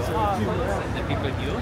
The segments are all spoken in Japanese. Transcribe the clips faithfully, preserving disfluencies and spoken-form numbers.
the people knew.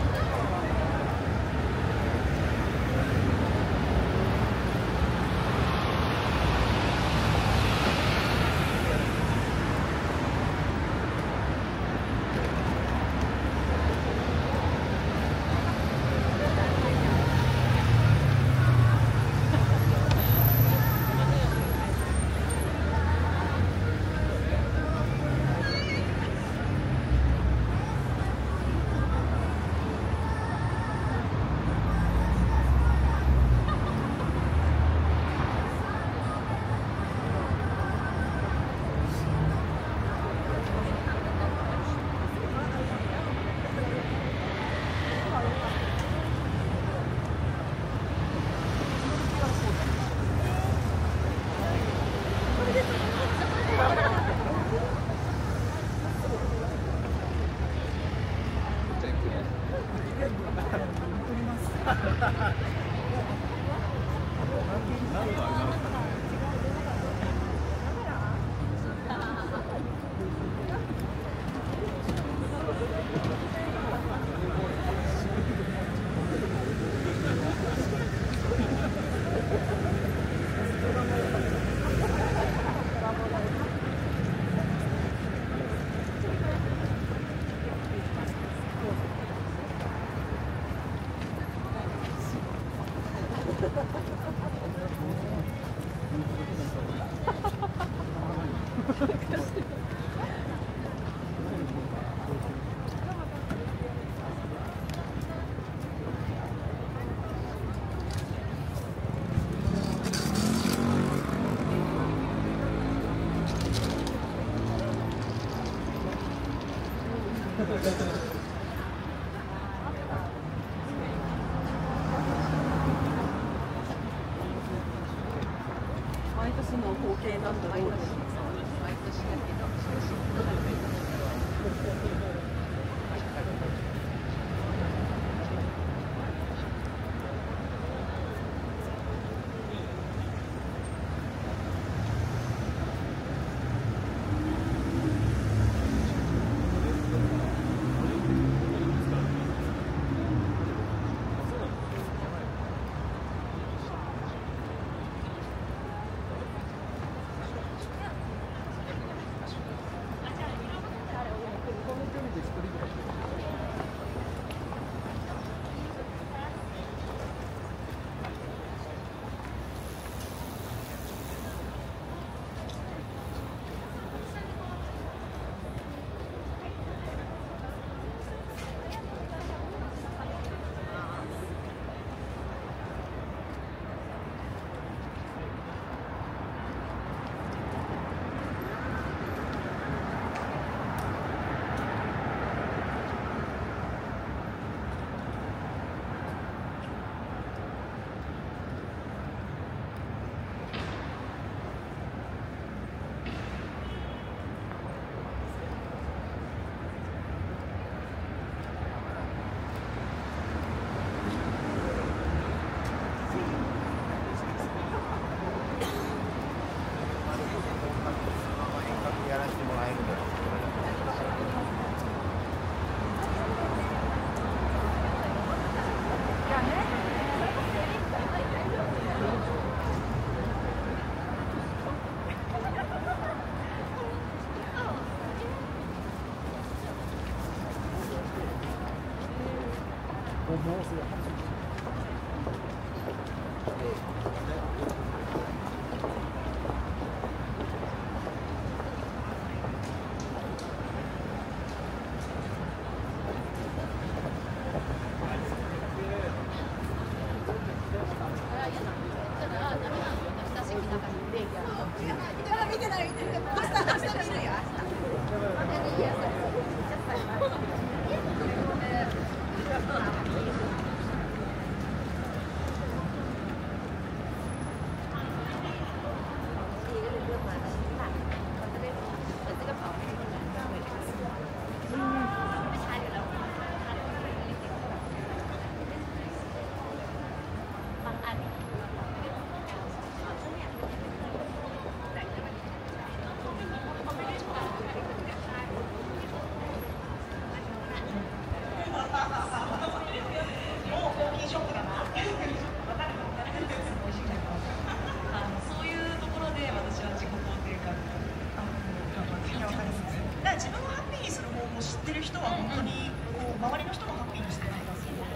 人は本当にこう周りの人もハッピーにしてないですよね。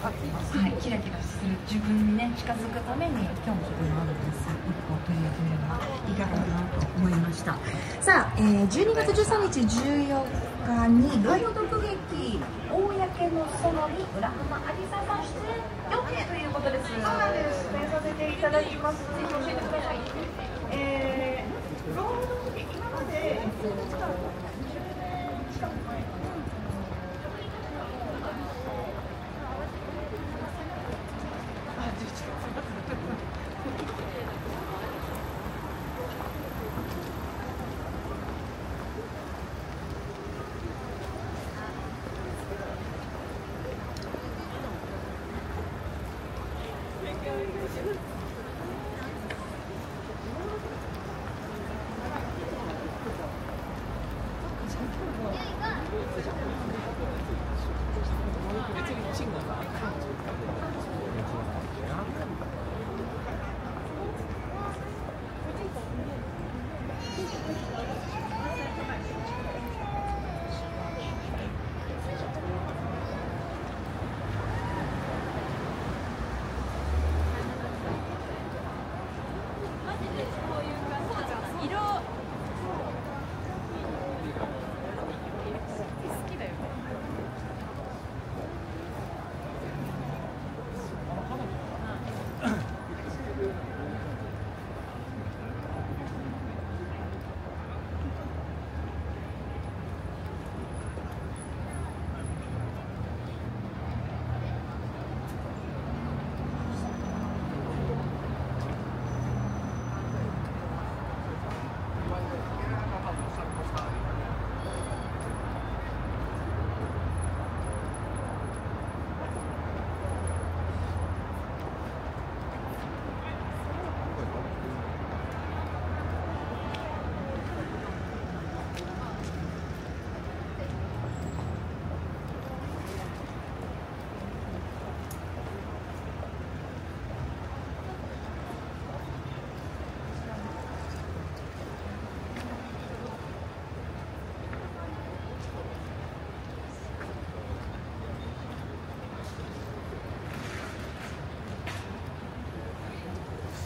はい、キラキラする自分にね近づくために今日もこのアドバイス一歩取り上げればいかがかなと思いました。さあ、えー、じゅうにがつじゅうさんにちじゅうよっかにガイド特劇「公の園」に浦浜ありささん出演予定ということです。そうなんです。出演させていただきます。ぜひ教えてください。えー、ロード特技今までにじゅうねんちかくまえ。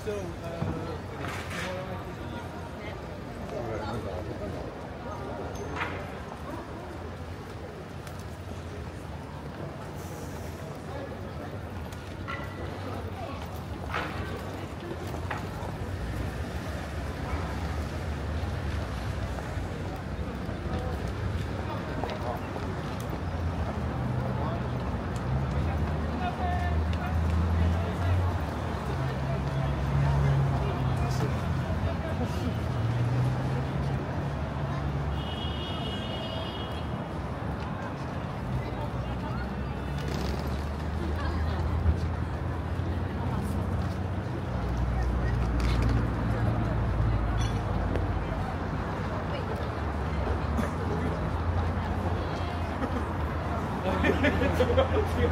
So, uh... Thank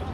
you.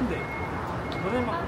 근데 너네 막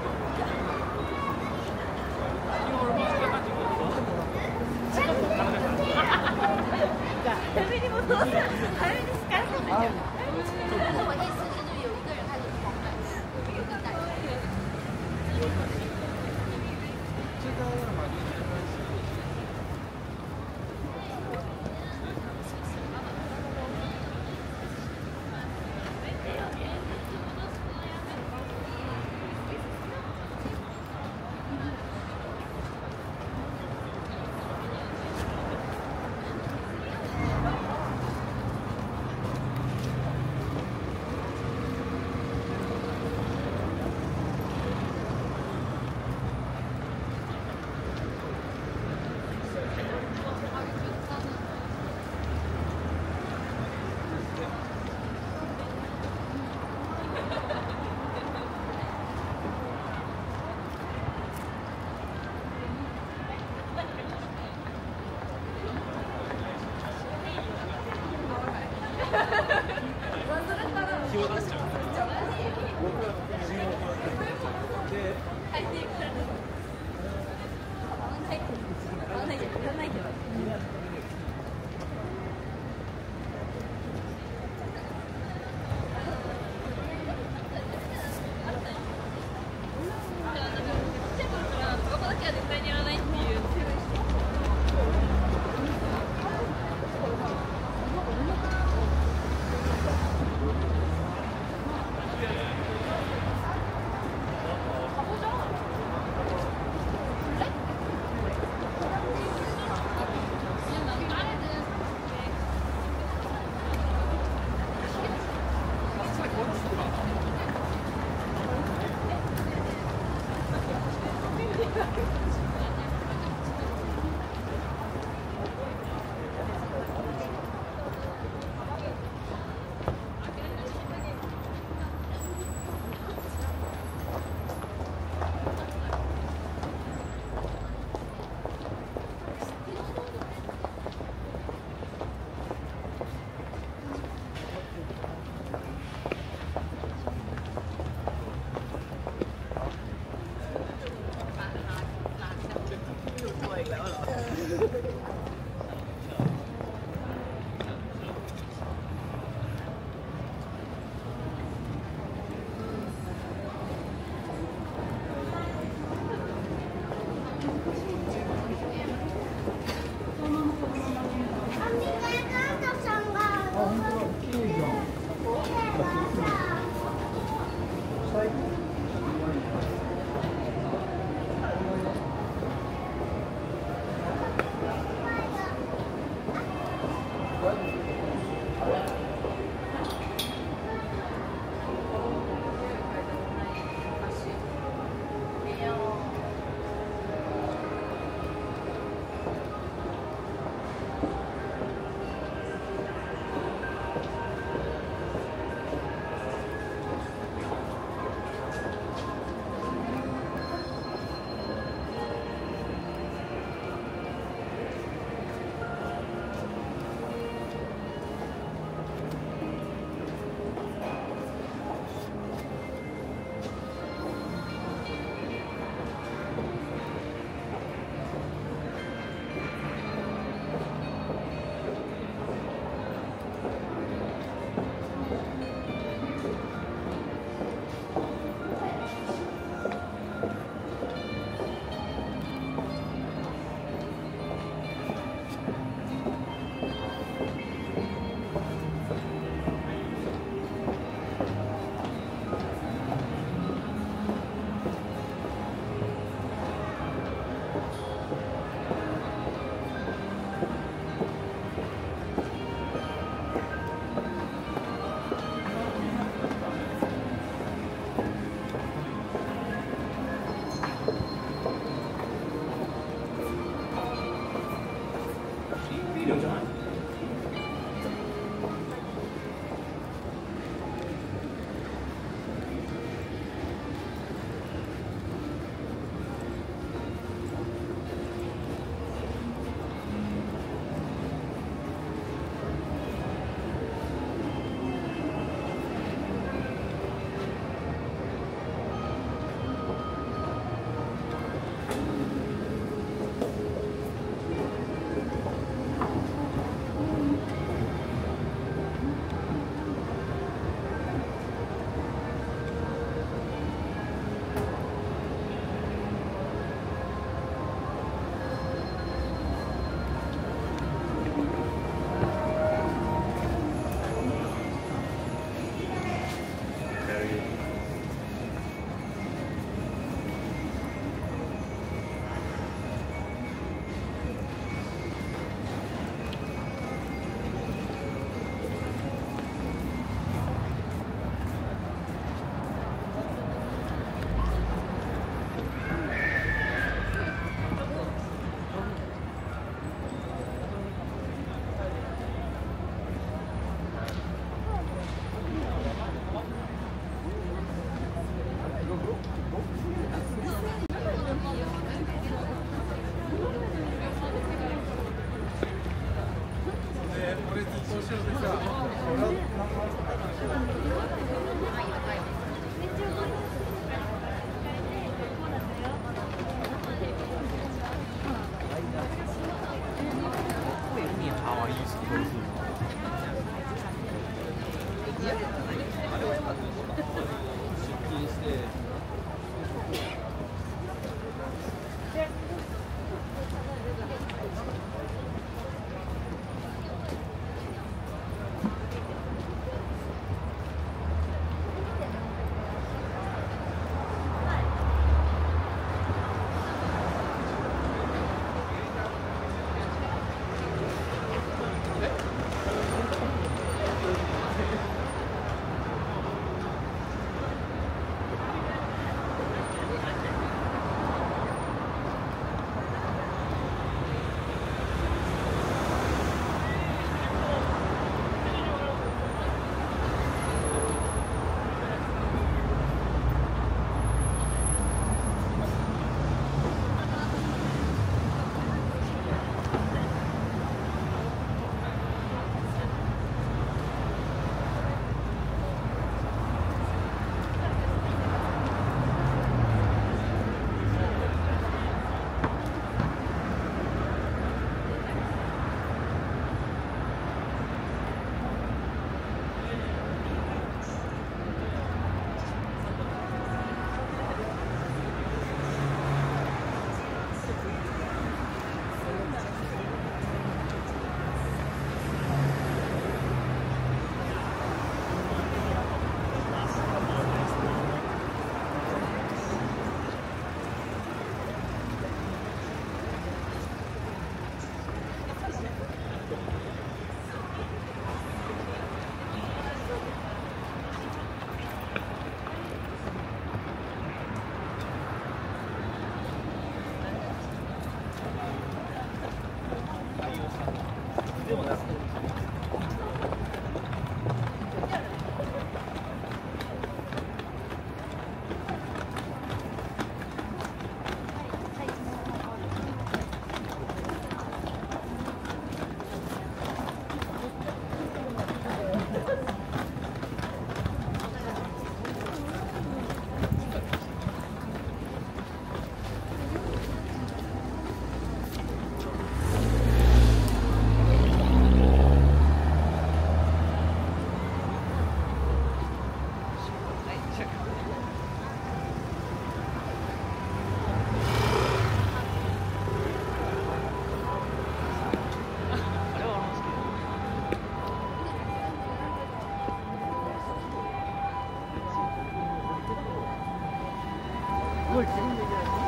Look,